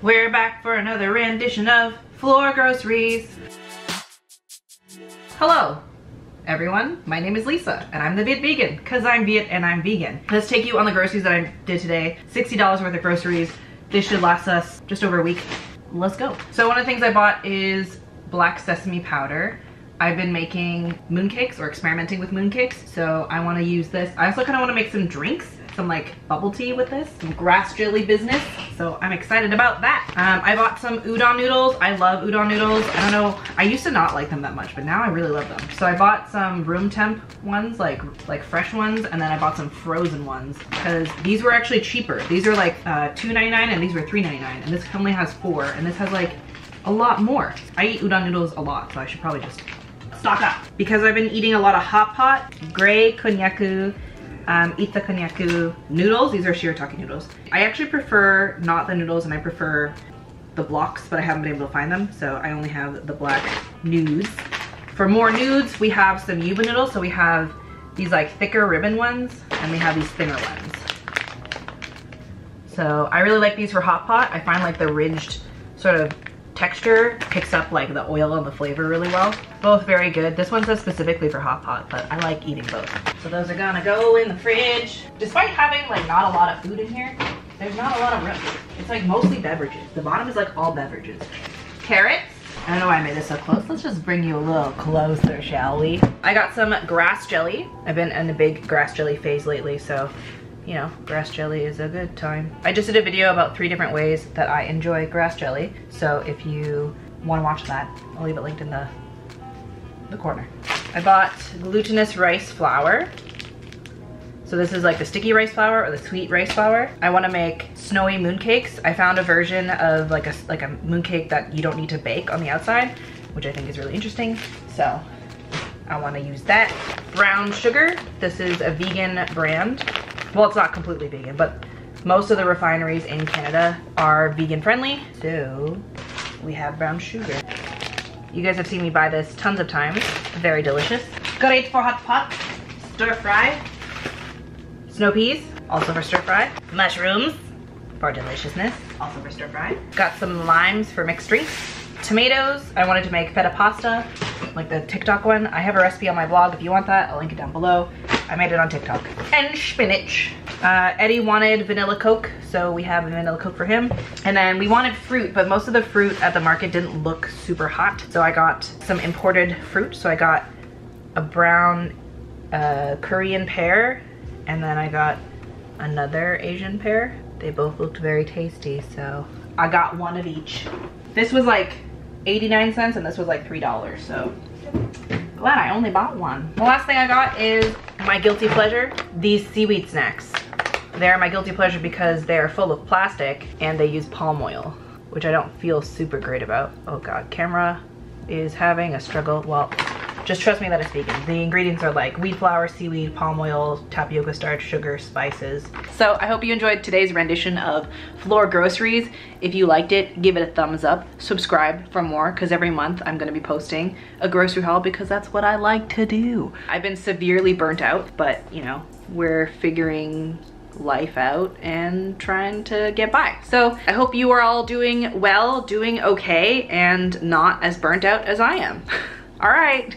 We're back for another rendition of Floor Groceries. Hello everyone, my name is Lisa and I'm the Viet Vegan because I'm Viet and I'm vegan. Let's take you on the groceries that I did today. $60 worth of groceries. This should last us just over a week. Let's go. So one of the things I bought is black sesame powder. I've been making mooncakes or experimenting with mooncakes, so I want to use this. I also kind of want to make some drinks, some like bubble tea with this, some grass jelly business, so I'm excited about that. I bought some udon noodles. I love udon noodles. I don't know, I used to not like them that much, but now I really love them. So I bought some room temp ones, like fresh ones, and then I bought some frozen ones because these were actually cheaper. These are like $2.99 and these were $3.99, and this only has four, and this has like a lot more. I eat udon noodles a lot, so I should probably just stock up. Because I've been eating a lot of hot pot, gray konnyaku, Ita Konnyaku noodles. These are shirataki noodles. I actually prefer not the noodles and I prefer the blocks, but I haven't been able to find them. So I only have the black nudes. For more nudes, we have some yuba noodles. So we have these like thicker ribbon ones and we have these thinner ones. So I really like these for hot pot. I find like the ridged sort of texture picks up like the oil and the flavor really well. Both very good. This one says specifically for hot pot, but I like eating both. So those are gonna go in the fridge. Despite having like not a lot of food in here, there's not a lot of room. It's like mostly beverages. The bottom is like all beverages. Carrots. I don't know why I made this so close. Let's just bring you a little closer, shall we? I got some grass jelly. I've been in a big grass jelly phase lately, so you know, grass jelly is a good time. I just did a video about 3 different ways that I enjoy grass jelly. So if you want to watch that, I'll leave it linked in the corner. I bought glutinous rice flour. So this is like the sticky rice flour or the sweet rice flour. I want to make snowy mooncakes. I found a version of like a mooncake that you don't need to bake on the outside, which I think is really interesting. So I want to use that. Brown sugar. This is a vegan brand. Well, it's not completely vegan, but most of the refineries in Canada are vegan friendly. So we have brown sugar. You guys have seen me buy this tons of times. Very delicious. Great for hot pot, stir fry, snow peas, also for stir fry, mushrooms for deliciousness, also for stir fry. Got some limes for mixed drinks, tomatoes. I wanted to make feta pasta, like the TikTok one. I have a recipe on my blog if you want that. I'll link it down below. I made it on TikTok. And spinach. Eddie wanted vanilla Coke, so we have a vanilla Coke for him. And then we wanted fruit, but most of the fruit at the market didn't look super hot. So I got some imported fruit. So I got a brown Korean pear, and then I got another Asian pear. They both looked very tasty, so I got one of each. This was like 89 cents and this was like $3, so glad I only bought one. The last thing I got is my guilty pleasure, these seaweed snacks. They're my guilty pleasure because they're full of plastic and they use palm oil, which I don't feel super great about. Oh god, camera is having a struggle. Well, just trust me that it's vegan. The ingredients are like wheat flour, seaweed, palm oil, tapioca starch, sugar, spices. So I hope you enjoyed today's rendition of Floor Groceries. If you liked it, give it a thumbs up. Subscribe for more because every month I'm going to be posting a grocery haul because that's what I like to do. I've been severely burnt out, but you know, we're figuring life out and trying to get by. So I hope you are all doing well, doing okay, and not as burnt out as I am. All right.